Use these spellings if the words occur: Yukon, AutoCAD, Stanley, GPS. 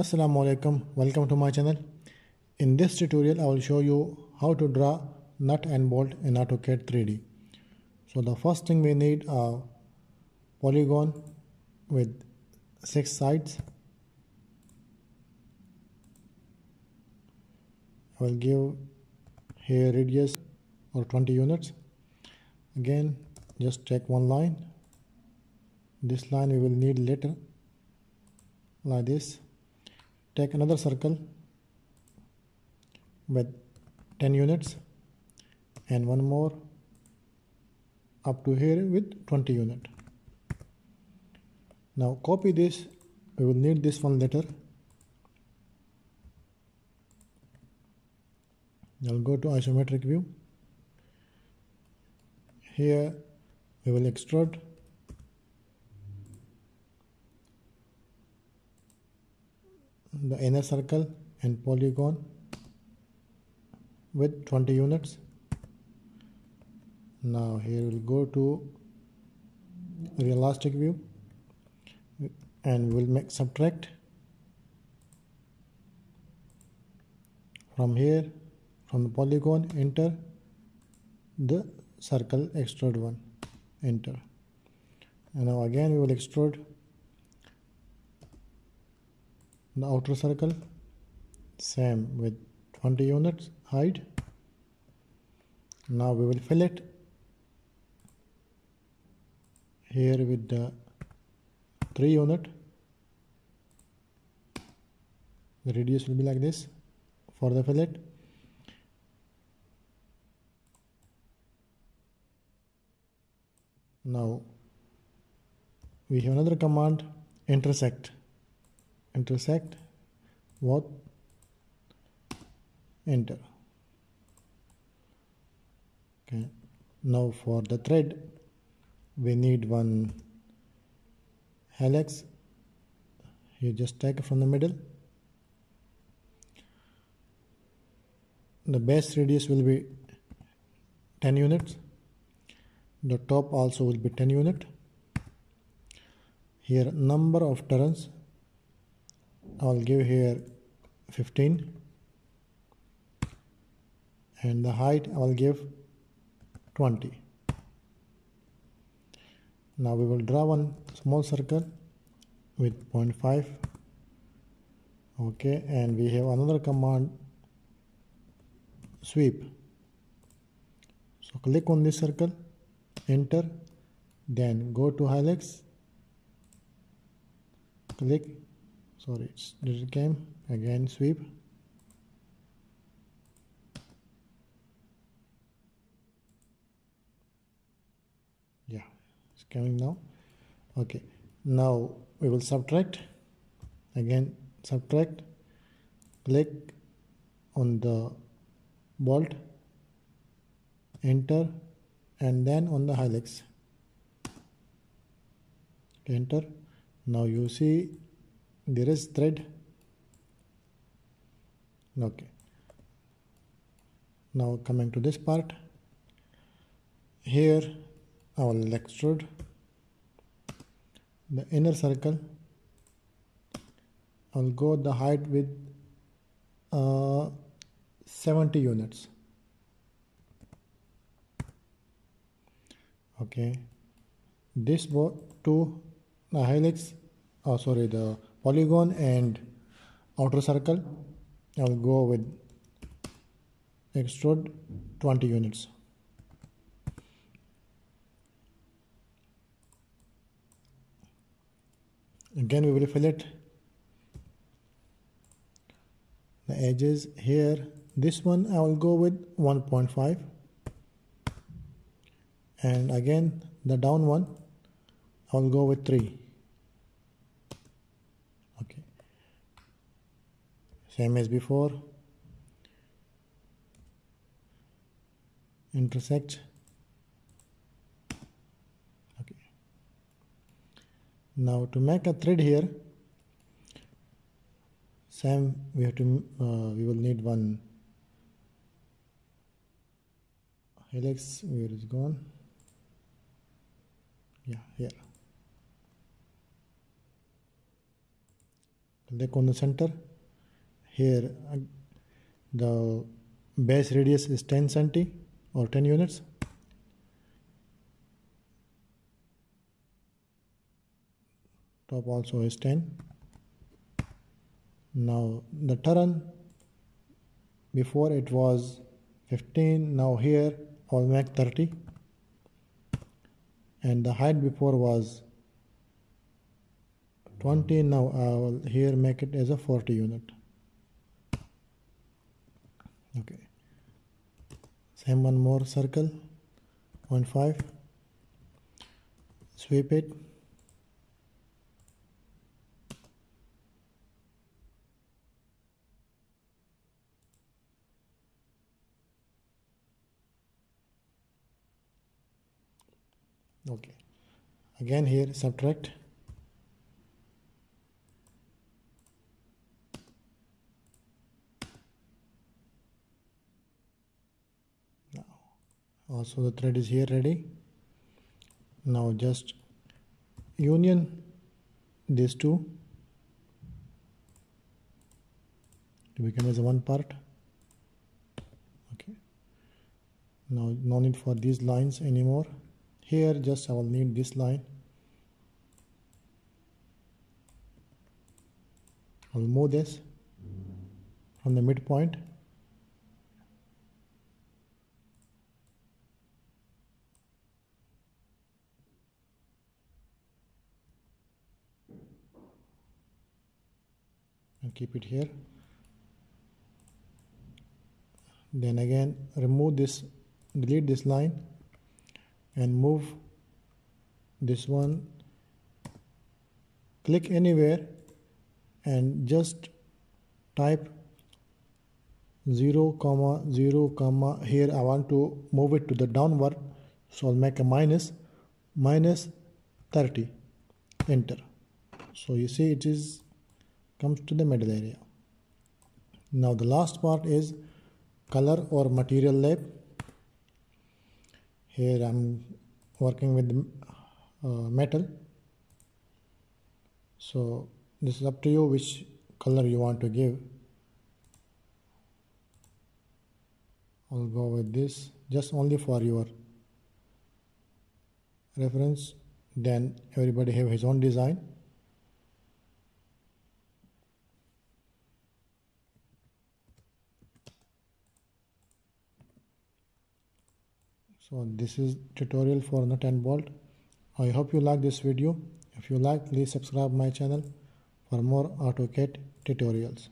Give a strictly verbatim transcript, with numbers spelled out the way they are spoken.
Assalamualaikum, welcome to my channel. In this tutorial I will show you how to draw nut and bolt in AutoCAD three D. So the first thing we need a polygon with six sides. I will give here radius or twenty units. Again, just take one line. This line we will need later, like this. Take another circle with ten units and one more up to here with twenty units. Now copy this, we will need this one later. I'll go to isometric view. Here we will extrude. The inner circle and polygon with twenty units. Now here we'll go to realistic view and we'll make subtract from here, from the polygon. Enter the circle, extrude one, enter, and now again we will extrude the outer circle, same with twenty units height. Now we will fill it here with the three unit. The radius will be like this for the fillet. Now we have another command, intersect. Intersect what? Enter. Okay. Now for the thread we need one helix. You just take it from the middle. The base radius will be ten units. The top also will be ten unit. Here number of turns I will give here fifteen, and the height I will give twenty. Now we will draw one small circle with zero point five. Okay, and we have another command, sweep. So click on this circle, enter, then go to helix, click. Sorry, it's this game again. Sweep. Yeah, it's coming now. Okay, now we will subtract. Again, subtract. Click on the bolt, enter, and then on the helix, enter. Now you see there is thread. Okay, now coming to this part, here I will extrude the inner circle. I will go the height with uh, seventy units. Okay, this to the helix, oh sorry, the polygon and outer circle, I will go with extrude twenty units. Again we will fillet the edges here. This one I will go with one point five, and again the down one I will go with three. Same as before. Intersect. Okay. Now to make a thread here, same we have to. Uh, we will need one helix. Where is it gone? Yeah, here. click on the center. Here the base radius is ten centimeters or ten units. Top also is ten. Now the turn, before it was fifteen, now here I'll make thirty, and the height before was twenty, now I will here make it as a forty unit. Okay, same one more circle, zero point five, sweep it. Okay, again here subtract. Now also the thread is here ready. Now just union these two to become as one part. Okay, now no need for these lines anymore. Here just I will need this line. I will move this from the midpoint. And keep it here. Then again remove this, delete this line, and move this one. Click anywhere and just type zero comma zero comma. Here I want to move it to the downward, so I'll make a minus minus thirty, enter. So you see it is comes to the middle area. Now the last part is color or material lab. Here I'm working with uh, metal, so this is up to you which color you want to give. I'll go with this just only for your reference, then everybody have his own design. So this is tutorial for nut and bolt. I hope you like this video. If you like, please subscribe my channel for more AutoCAD tutorials.